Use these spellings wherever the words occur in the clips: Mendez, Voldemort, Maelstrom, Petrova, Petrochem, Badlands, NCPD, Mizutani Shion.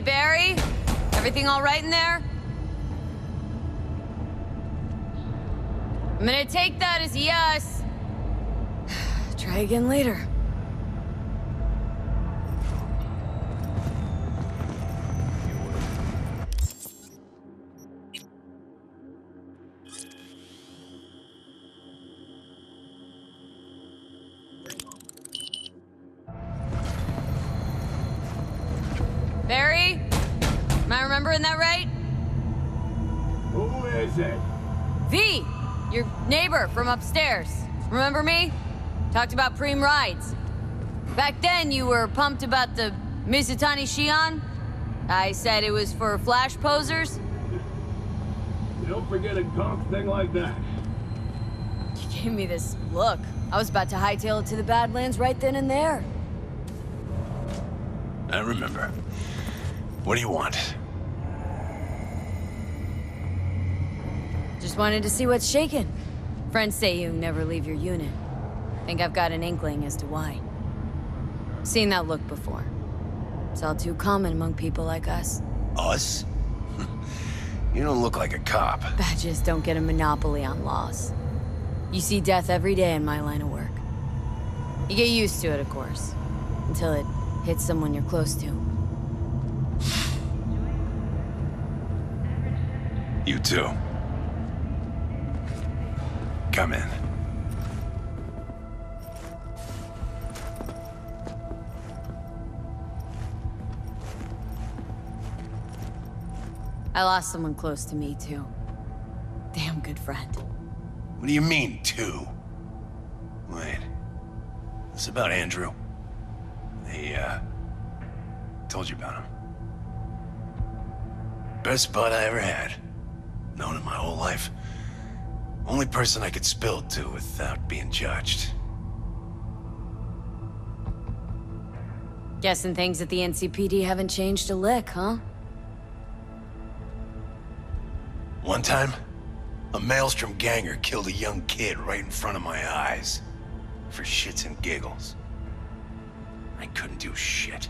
Hey, Barry? Everything all right in there? I'm gonna take that as yes. Try again later. Barry? Am I remembering that right? Who is it? V! Your neighbor from upstairs. Remember me? Talked about preem rides. Back then, you were pumped about the Mizutani Shion. I said it was for flash posers. You don't forget a conk thing like that. You gave me this look. I was about to hightail it to the Badlands right then and there. I remember. What do you want? Just wanted to see what's shaking. Friends say you never leave your unit. Think I've got an inkling as to why. Seen that look before. It's all too common among people like us. Us? You don't look like a cop. Badges don't get a monopoly on laws. You see death every day in my line of work. You get used to it, of course. Until it hits someone you're close to. You too. Come in. I lost someone close to me, too. Damn good friend. What do you mean, too? Wait. What's about Andrew? They, told you about him. Best bud I ever had. Known him my whole life. Only person I could spill to without being judged. Guessing things at the NCPD haven't changed a lick, huh? One time, a Maelstrom ganger killed a young kid right in front of my eyes. For shits and giggles. I couldn't do shit.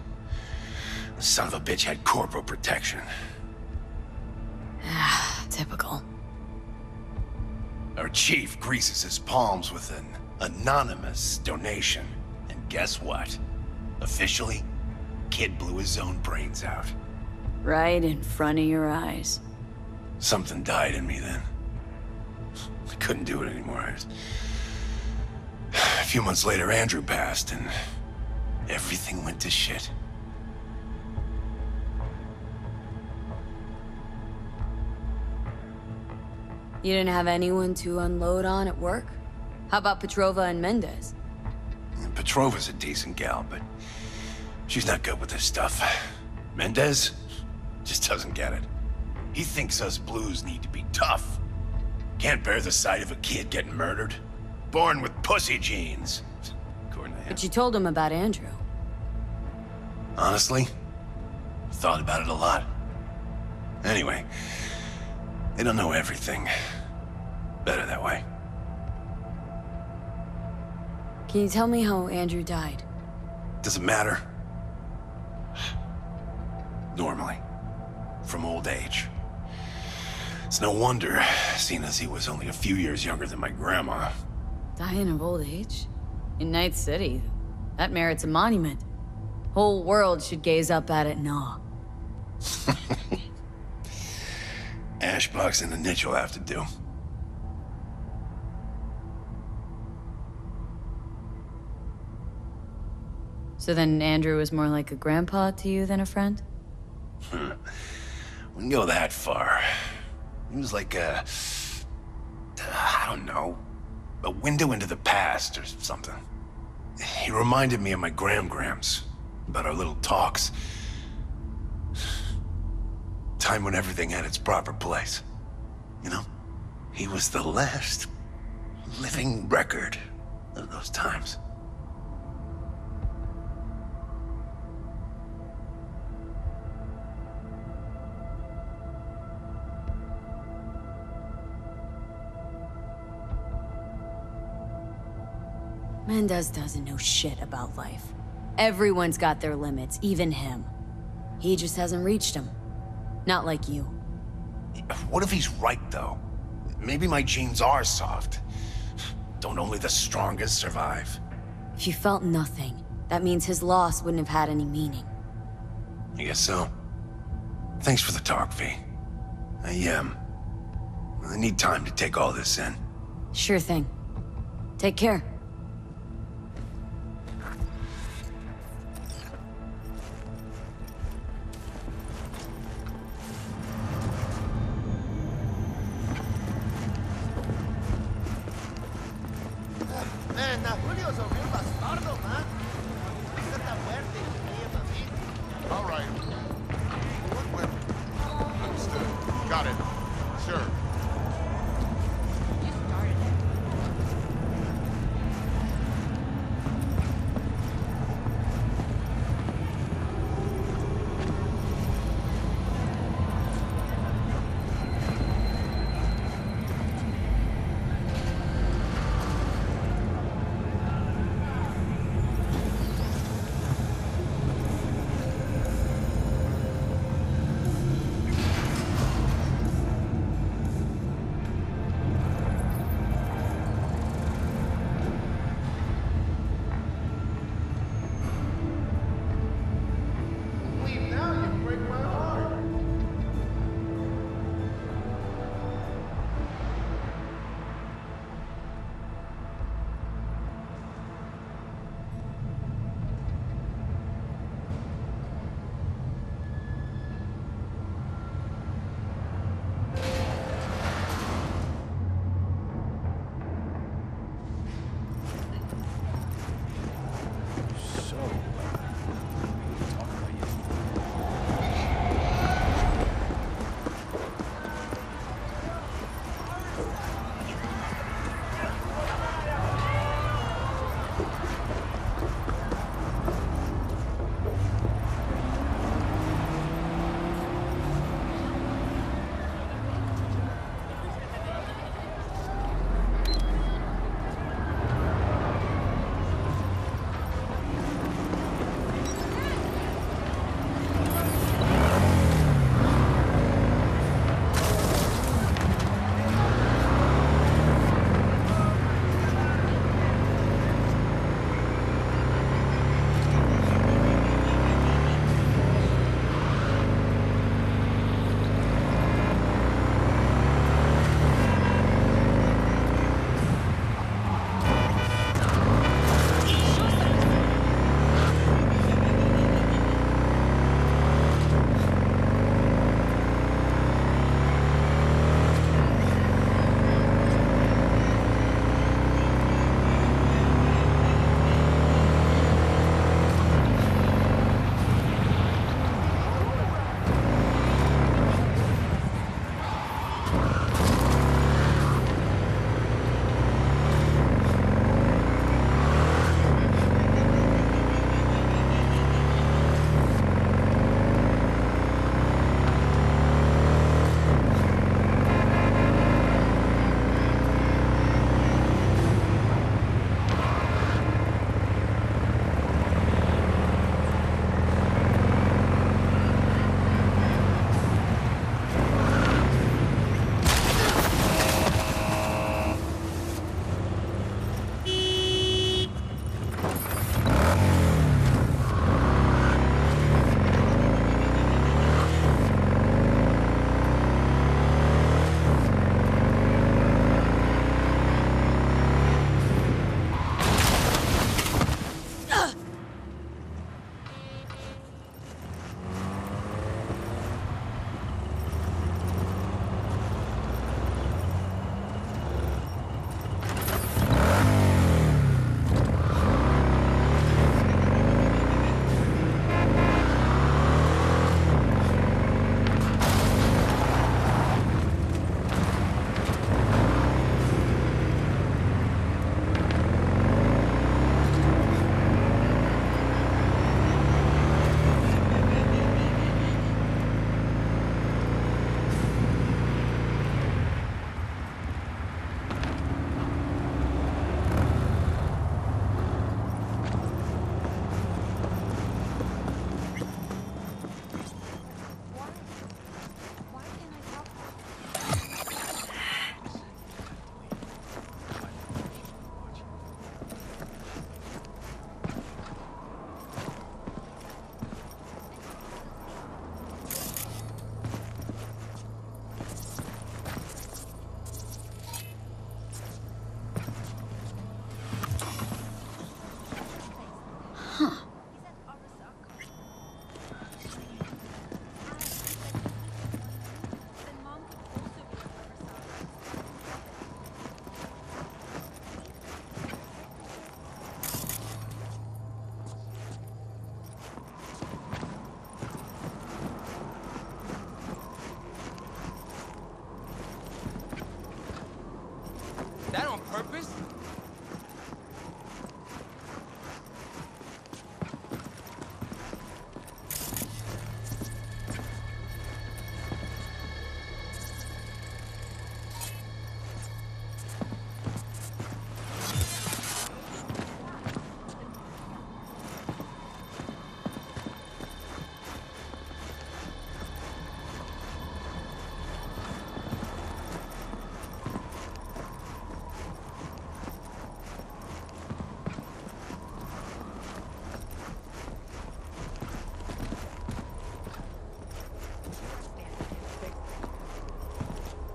The son of a bitch had corporal protection. Ah, typical. Our chief greases his palms with an anonymous donation. And guess what? Officially, kid blew his own brains out. Right in front of your eyes. Something died in me then. I couldn't do it anymore. A few months later, Andrew passed, and everything went to shit. You didn't have anyone to unload on at work? How about Petrova and Mendez? Petrova's a decent gal, but she's not good with this stuff. Mendez just doesn't get it. He thinks us blues need to be tough. Can't bear the sight of a kid getting murdered. Born with pussy genes. According to him. But you told him about Andrew. Honestly, thought about it a lot. Anyway. They don't know everything. Better that way. Can you tell me how Andrew died? Doesn't matter. Normally. From old age. It's no wonder, seeing as he was only a few years younger than my grandma. Dying of old age? In Night City? That merits a monument. Whole world should gaze up at it in awe. Ashbox and the niche will have to do. So then Andrew was more like a grandpa to you than a friend? Wouldn't go that far. He was like a... I don't know. A window into the past or something. He reminded me of my gram-grams. About our little talks. Time when everything had its proper place. You know, he was the last living record of those times. Mendez doesn't know shit about life. Everyone's got their limits, even him. He just hasn't reached him. Not like you. What if he's right, though? Maybe my genes are soft. Don't only the strongest survive? If you felt nothing, that means his loss wouldn't have had any meaning. I guess so. Thanks for the talk, V. I need time to take all this in. Sure thing. Take care.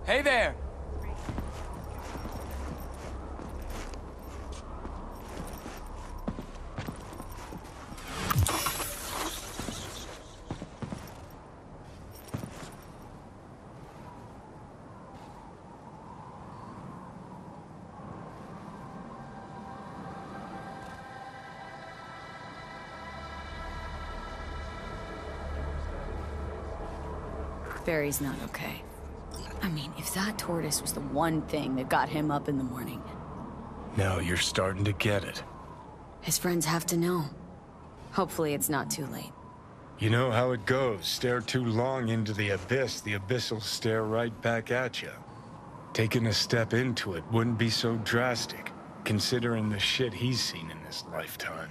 Hey there! Barry's not okay. I mean, if that tortoise was the one thing that got him up in the morning. Now you're starting to get it. His friends have to know. Hopefully it's not too late. You know how it goes. Stare too long into the abyss, the abyss will stare right back at you. Taking a step into it wouldn't be so drastic, considering the shit he's seen in his lifetime.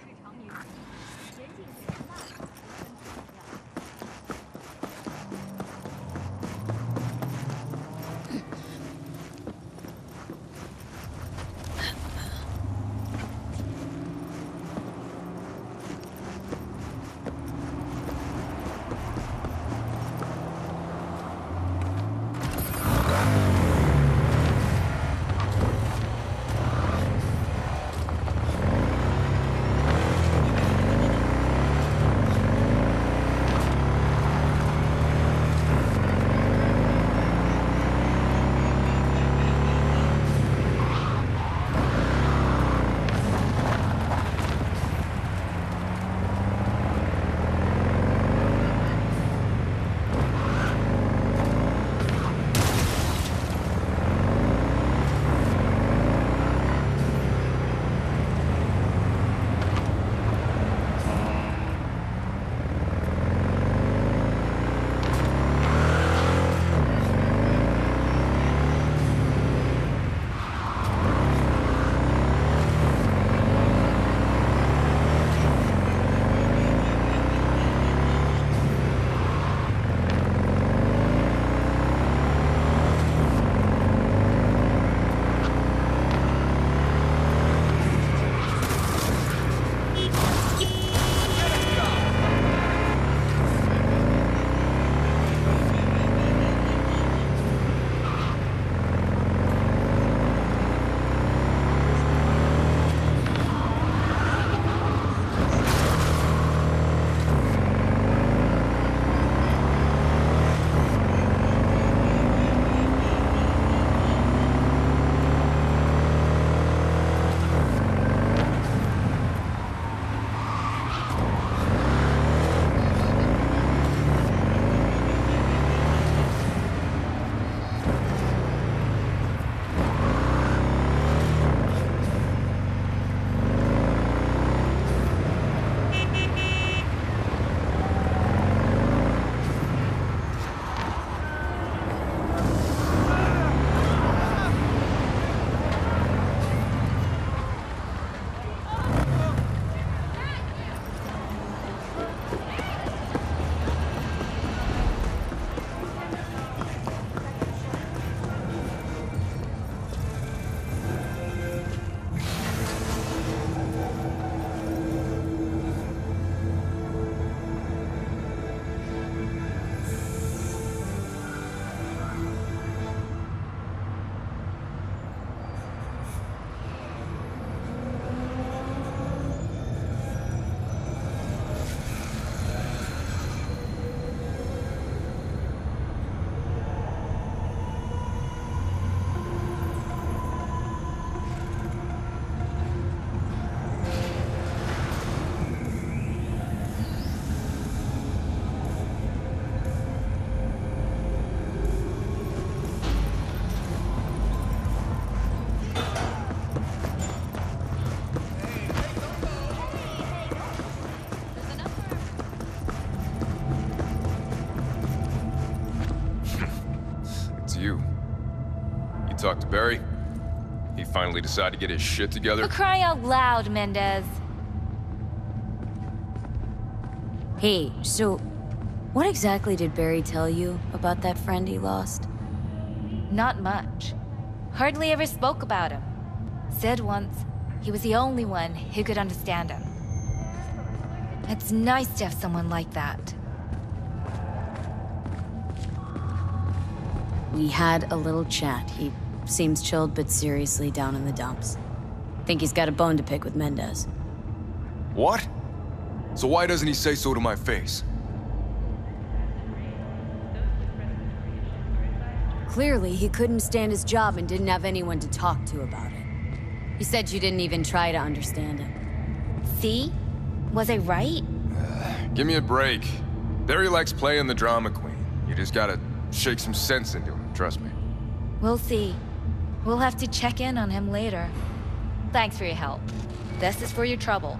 Talk to Barry. He finally decided to get his shit together. But cry out loud, Mendez. Hey, so what exactly did Barry tell you about that friend he lost? Not much. Hardly ever spoke about him. Said once he was the only one who could understand him. It's nice to have someone like that. We had a little chat. He seems chilled, but seriously down in the dumps. Think he's got a bone to pick with Mendez. What? So why doesn't he say so to my face? Clearly, he couldn't stand his job and didn't have anyone to talk to about it. He said you didn't even try to understand him. See? Was I right? Give me a break. There he likes playing the drama queen. You just gotta shake some sense into him, trust me. We'll see. We'll have to check in on him later. Thanks for your help. This is for your trouble.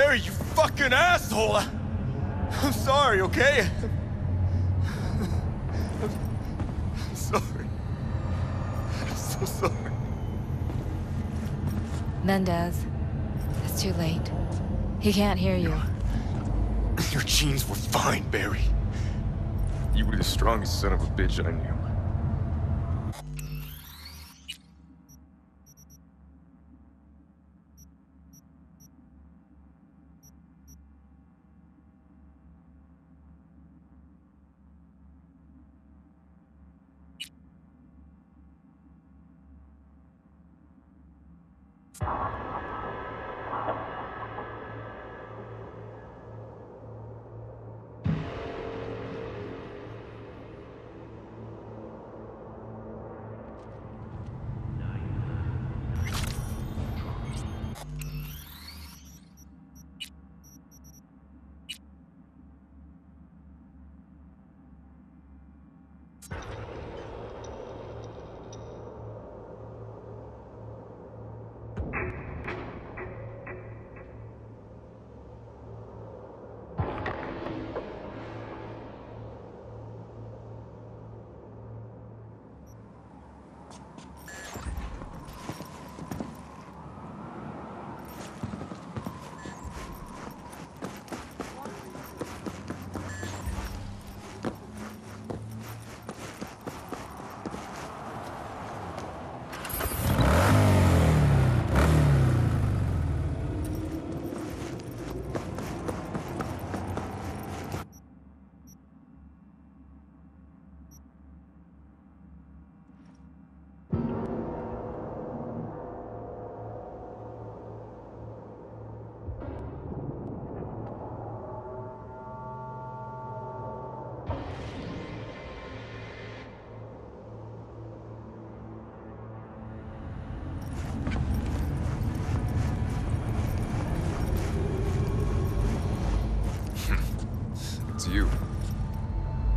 Barry, you fucking asshole! I'm sorry, okay? I'm sorry. I'm so sorry. Mendez, it's too late. He can't hear you. Your genes were fine, Barry. You were the strongest son of a bitch I knew.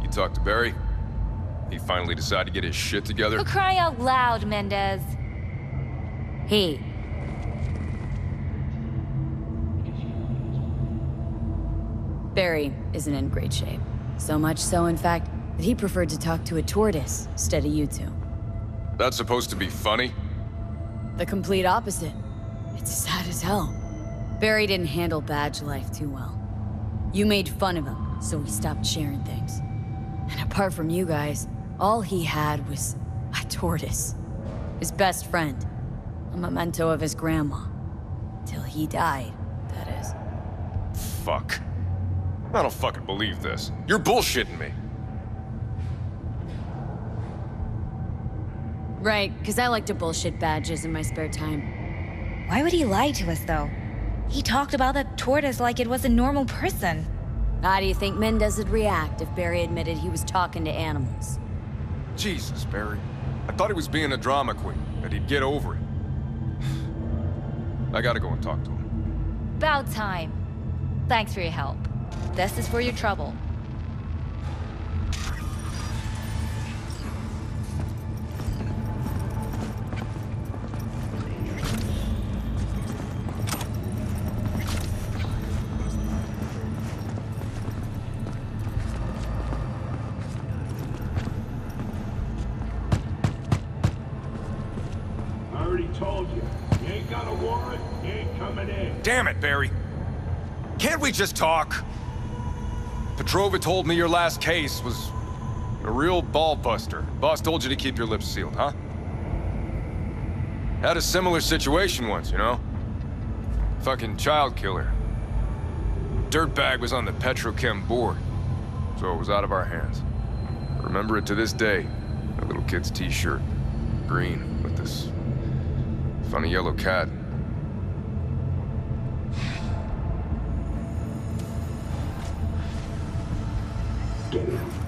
You talked to Barry? He finally decided to get his shit together? Oh, cry out loud, Mendez. Hey. Barry isn't in great shape. So much so, in fact, that he preferred to talk to a tortoise instead of you two. That's supposed to be funny? The complete opposite. It's sad as hell. Barry didn't handle badge life too well. You made fun of him, so he stopped sharing things. And apart from you guys, all he had was a tortoise. His best friend. A memento of his grandma. Till he died, that is. Fuck. I don't fucking believe this. You're bullshitting me. Right, because I like to bullshit badges in my spare time. Why would he lie to us, though? He talked about that tortoise like it was a normal person. How do you think Mendez would react if Barry admitted he was talking to animals? Jesus, Barry. I thought he was being a drama queen, that he'd get over it. I gotta go and talk to him. About time. Thanks for your help. This is for your trouble. I already told you. You ain't got a warrant, you ain't coming in. Damn it, Barry. Can't we just talk? Petrova told me your last case was a real ball-buster. Boss told you to keep your lips sealed, huh? Had a similar situation once, you know? Fucking child killer. Dirtbag was on the Petrochem board, so it was out of our hands. I remember it to this day. That little kid's t-shirt. Green, with this funny yellow cat. Get him.